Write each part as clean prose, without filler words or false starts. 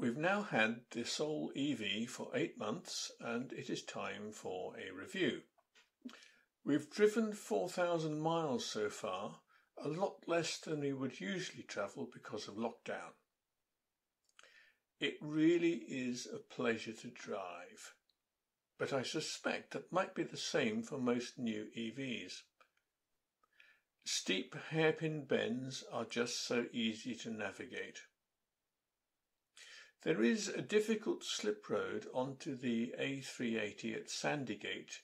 We've now had the Soul EV for 8 months and it is time for a review. We've driven 4,000 miles so far, a lot less than we would usually travel because of lockdown. It really is a pleasure to drive, but I suspect that might be the same for most new EVs. Steep hairpin bends are just so easy to navigate. There is a difficult slip road onto the A380 at Sandygate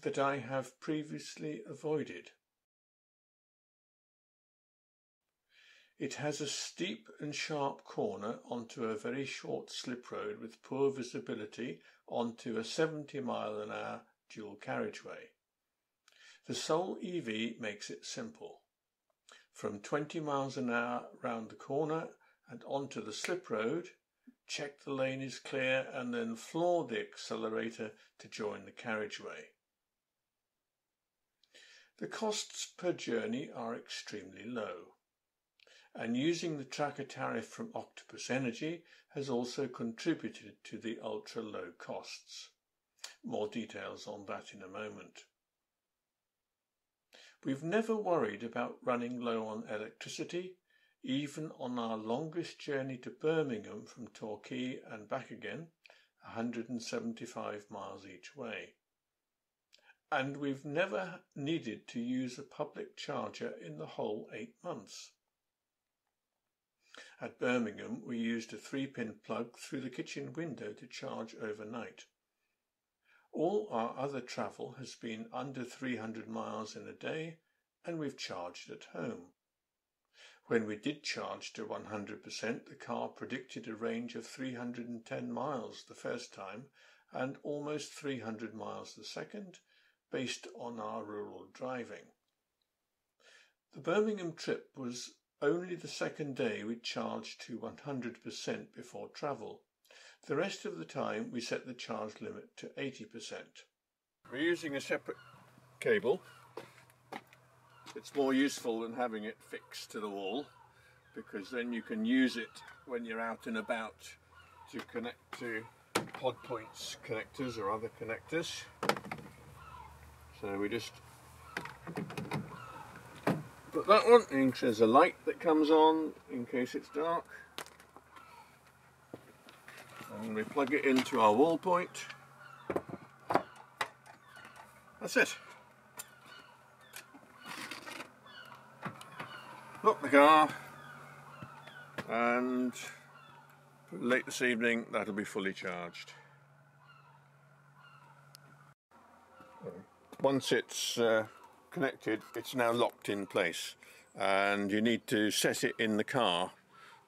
that I have previously avoided. It has a steep and sharp corner onto a very short slip road with poor visibility onto a 70-mile-an-hour dual carriageway. The Soul EV makes it simple. From 20 miles an hour round the corner and onto the slip road, check the lane is clear and then floor the accelerator to join the carriageway. The costs per journey are extremely low, and using the tracker tariff from Octopus Energy has also contributed to the ultra-low costs. More details on that in a moment. We've never worried about running low on electricity, even on our longest journey to Birmingham from Torquay and back again, 175 miles each way. And we've never needed to use a public charger in the whole 8 months. At Birmingham, we used a 3-pin plug through the kitchen window to charge overnight. All our other travel has been under 300 miles in a day, and we've charged at home. When we did charge to 100%, the car predicted a range of 310 miles the first time and almost 300 miles the second, based on our rural driving. The Birmingham trip was only the second day we charged to 100% before travel. The rest of the time we set the charge limit to 80%. We're using a separate cable. It's more useful than having it fixed to the wall, because then you can use it when you're out and about to connect to PodPoint's connectors or other connectors. So we just put that one in. There's a light that comes on in case it's dark. And we plug it into our wall point. That's it. Lock the car. And late this evening that'll be fully charged. Once it's connected, it's now locked in place, and you need to set it in the car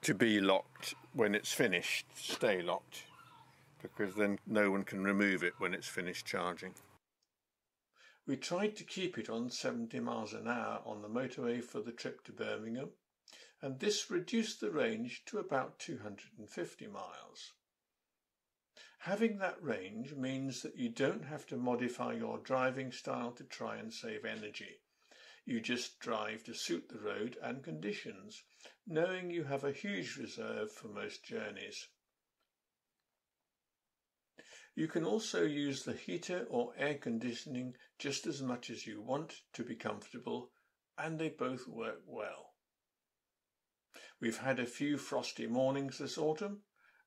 to be locked. When it's finished, stay locked, because then no one can remove it when it's finished charging. We tried to keep it on 70 miles an hour on the motorway for the trip to Birmingham, and this reduced the range to about 250 miles. Having that range means that you don't have to modify your driving style to try and save energy. You just drive to suit the road and conditions, knowing you have a huge reserve for most journeys. You can also use the heater or air conditioning just as much as you want to be comfortable, and they both work well. We've had a few frosty mornings this autumn,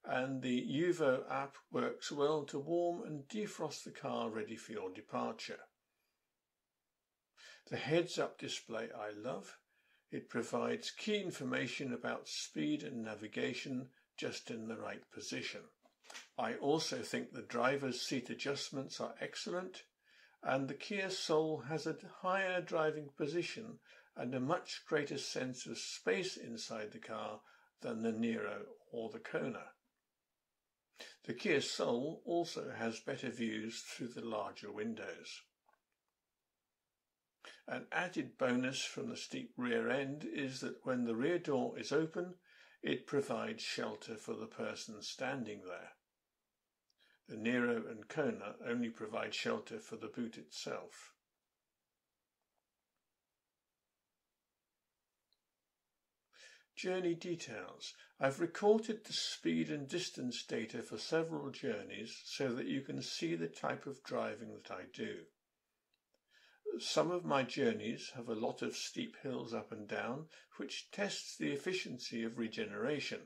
and the UVO app works well to warm and defrost the car ready for your departure. The heads-up display I love. It provides key information about speed and navigation just in the right position. I also think the driver's seat adjustments are excellent, and the Kia Soul has a higher driving position and a much greater sense of space inside the car than the Niro or the Kona. The Kia Soul also has better views through the larger windows. An added bonus from the steep rear end is that when the rear door is open, it provides shelter for the person standing there. The Niro and Kona only provide shelter for the boot itself. Journey details. I've recorded the speed and distance data for several journeys so that you can see the type of driving that I do. Some of my journeys have a lot of steep hills up and down, which tests the efficiency of regeneration,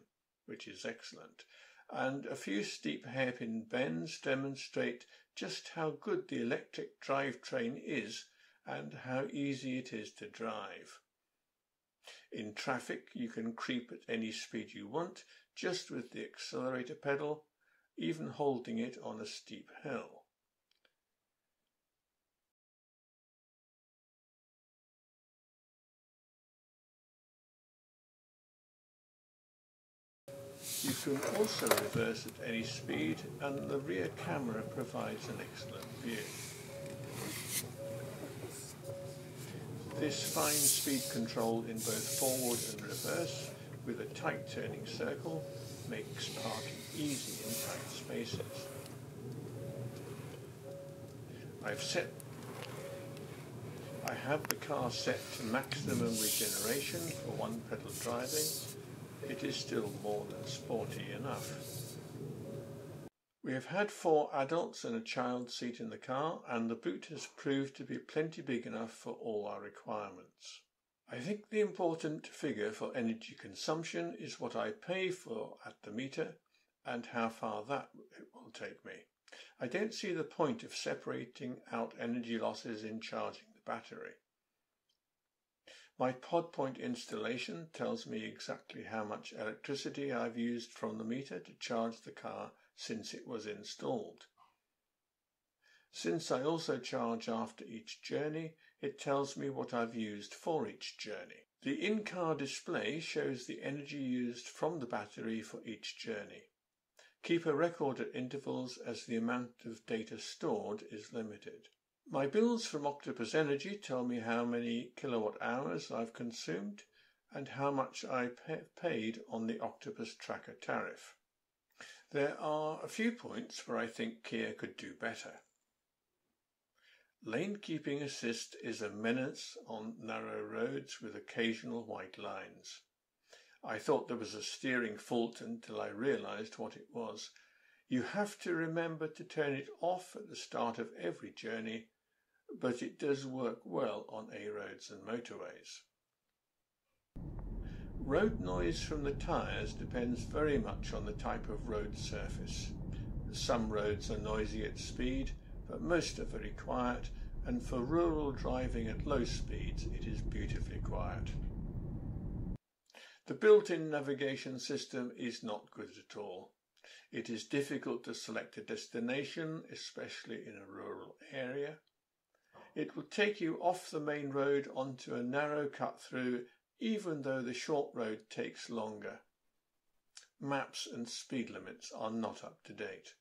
which is excellent, and a few steep hairpin bends demonstrate just how good the electric drivetrain is and how easy it is to drive. In traffic, you can creep at any speed you want, just with the accelerator pedal, even holding it on a steep hill. You can also reverse at any speed, and the rear camera provides an excellent view. This fine speed control in both forward and reverse, with a tight turning circle, makes parking easy in tight spaces. I have the car set to maximum regeneration for one pedal driving. It is still more than sporty enough. We have had 4 adults and a child seat in the car, and the boot has proved to be plenty big enough for all our requirements. I think the important figure for energy consumption is what I pay for at the meter and how far that it will take me. I don't see the point of separating out energy losses in charging the battery. My PodPoint installation tells me exactly how much electricity I've used from the meter to charge the car since it was installed. Since I also charge after each journey, it tells me what I've used for each journey. The in-car display shows the energy used from the battery for each journey. Keep a record at intervals as the amount of data stored is limited. My bills from Octopus Energy tell me how many kilowatt-hours I've consumed and how much I paid on the Octopus Tracker tariff. There are a few points where I think Kia could do better. Lane keeping assist is a menace on narrow roads with occasional white lines. I thought there was a steering fault until I realised what it was. You have to remember to turn it off at the start of every journey, but it does work well on A-roads and motorways. Road noise from the tyres depends very much on the type of road surface. Some roads are noisy at speed, but most are very quiet, and for rural driving at low speeds it is beautifully quiet. The built-in navigation system is not good at all. It is difficult to select a destination, especially in a rural area. It will take you off the main road onto a narrow cut-through, even though the short road takes longer. Maps and speed limits are not up to date.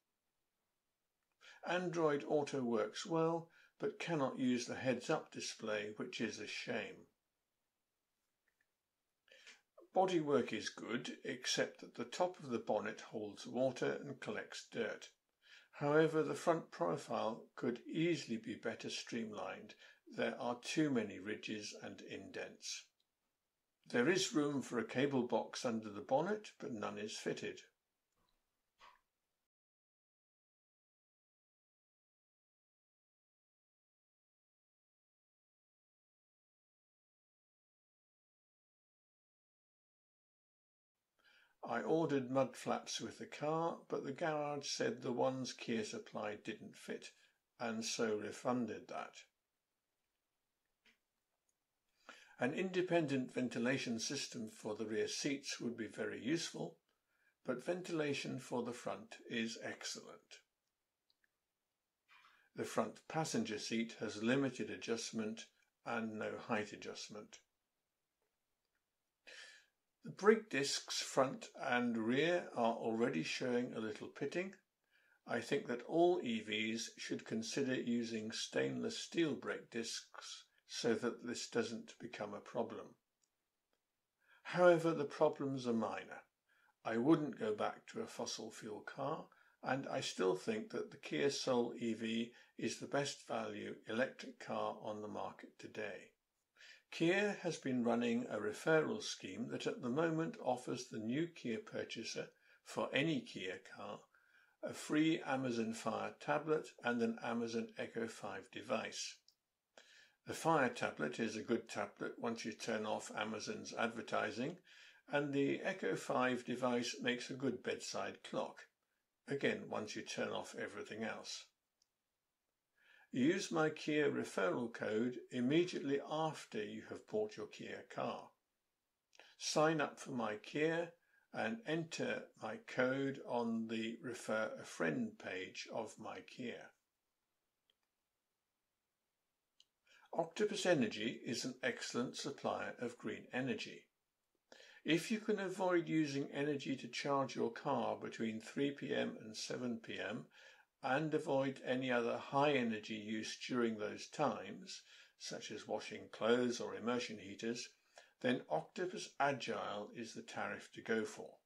Android Auto works well, but cannot use the heads-up display, which is a shame. Bodywork is good, except that the top of the bonnet holds water and collects dirt. However, the front profile could easily be better streamlined. There are too many ridges and indents. There is room for a cable box under the bonnet, but none is fitted. I ordered mud flaps with the car, but the garage said the ones Kia supplied didn't fit, and so refunded that. An independent ventilation system for the rear seats would be very useful, but ventilation for the front is excellent. The front passenger seat has limited adjustment and no height adjustment. The brake discs front and rear are already showing a little pitting. I think that all EVs should consider using stainless steel brake discs, so that this doesn't become a problem. However, the problems are minor. I wouldn't go back to a fossil fuel car, and I still think that the Kia Soul EV is the best value electric car on the market today. Kia has been running a referral scheme that at the moment offers the new Kia purchaser for any Kia car a free Amazon Fire tablet and an Amazon Echo 5 device. The Fire tablet is a good tablet once you turn off Amazon's advertising, and the Echo 5 device makes a good bedside clock, again once you turn off everything else. Use my Kia referral code immediately after you have bought your Kia car. Sign up for my Kia and enter my code on the Refer a Friend page of my Kia. Octopus Energy is an excellent supplier of green energy. If you can avoid using energy to charge your car between 3 PM and 7 PM and avoid any other high energy use during those times, such as washing clothes or immersion heaters, then Octopus Agile is the tariff to go for.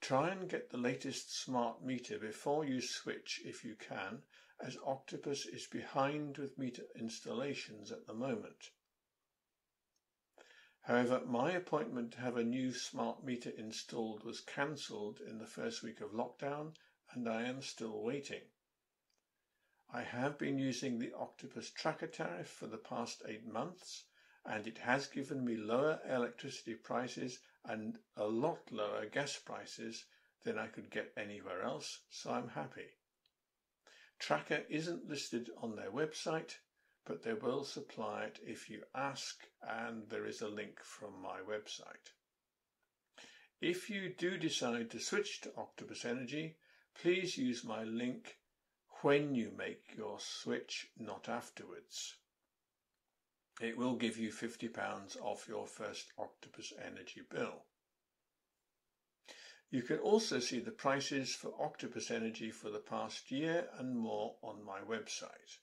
Try and get the latest smart meter before you switch if you can, as Octopus is behind with meter installations at the moment. However, my appointment to have a new smart meter installed was cancelled in the first week of lockdown, and I am still waiting. I have been using the Octopus tracker tariff for the past 8 months, and it has given me lower electricity prices and a lot lower gas prices than I could get anywhere else, so I'm happy. Tracker isn't listed on their website, but they will supply it if you ask, and there is a link from my website. If you do decide to switch to Octopus Energy, please use my link when you make your switch, not afterwards. It will give you £50 off your first Octopus Energy bill. You can also see the prices for Octopus Energy for the past year and more on my website.